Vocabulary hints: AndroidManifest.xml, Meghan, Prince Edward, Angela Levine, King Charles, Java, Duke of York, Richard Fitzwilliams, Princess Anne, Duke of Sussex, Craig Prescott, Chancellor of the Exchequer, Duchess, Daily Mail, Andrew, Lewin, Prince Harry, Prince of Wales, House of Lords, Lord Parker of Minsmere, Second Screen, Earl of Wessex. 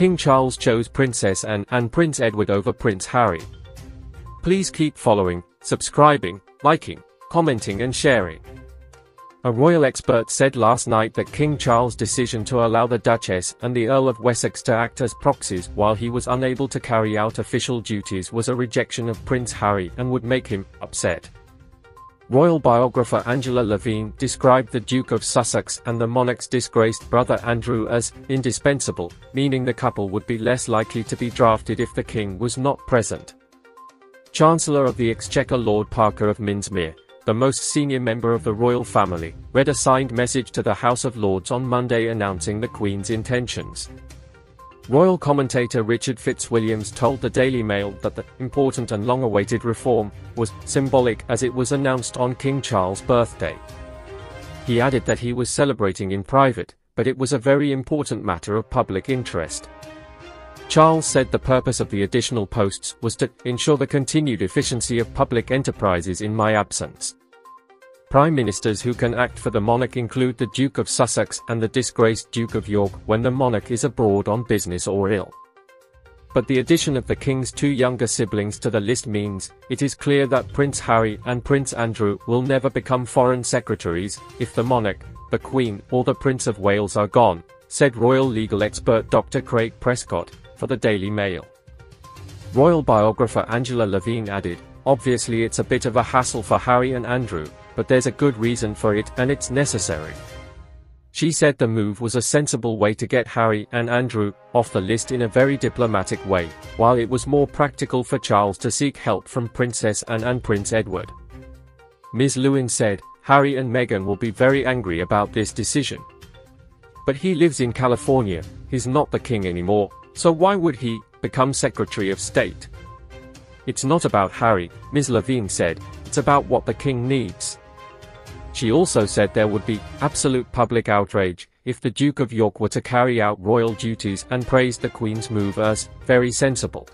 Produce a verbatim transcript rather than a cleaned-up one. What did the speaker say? King Charles chose Princess Anne and Prince Edward over Prince Harry. Please keep following, subscribing, liking, commenting and sharing. A royal expert said last night that King Charles' decision to allow the Duchess and the Earl of Wessex to act as proxies while he was unable to carry out official duties was a rejection of Prince Harry and would make him upset. Royal biographer Angela Levine described the Duke of Sussex and the monarch's disgraced brother Andrew as indispensable, meaning the couple would be less likely to be drafted if the king was not present. Chancellor of the Exchequer Lord Parker of Minsmere, the most senior member of the royal family, read a signed message to the House of Lords on Monday announcing the Queen's intentions. Royal commentator Richard Fitzwilliams told the Daily Mail that the important and long-awaited reform was symbolic as it was announced on King Charles' birthday. He added that he was celebrating in private, but it was a very important matter of public interest. Charles said the purpose of the additional posts was to ensure the continued efficiency of public enterprises in my absence. Prime ministers who can act for the monarch include the Duke of Sussex and the disgraced Duke of York when the monarch is abroad on business or ill. But the addition of the king's two younger siblings to the list means it is clear that Prince Harry and Prince Andrew will never become foreign secretaries if the monarch, the Queen, or the Prince of Wales are gone, said royal legal expert Doctor Craig Prescott for the Daily Mail. Royal biographer Angela Levine added, "Obviously it's a bit of a hassle for Harry and Andrew, but there's a good reason for it and it's necessary." She said the move was a sensible way to get Harry and Andrew off the list in a very diplomatic way, while it was more practical for Charles to seek help from Princess Anne and Prince Edward. Miz Lewin said, "Harry and Meghan will be very angry about this decision. But he lives in California, he's not the king anymore. So why would he become Secretary of State? It's not about Harry," Miz Levine said, "it's about what the king needs." She also said there would be absolute public outrage if the Duke of York were to carry out royal duties and praised the Queen's move as very sensible.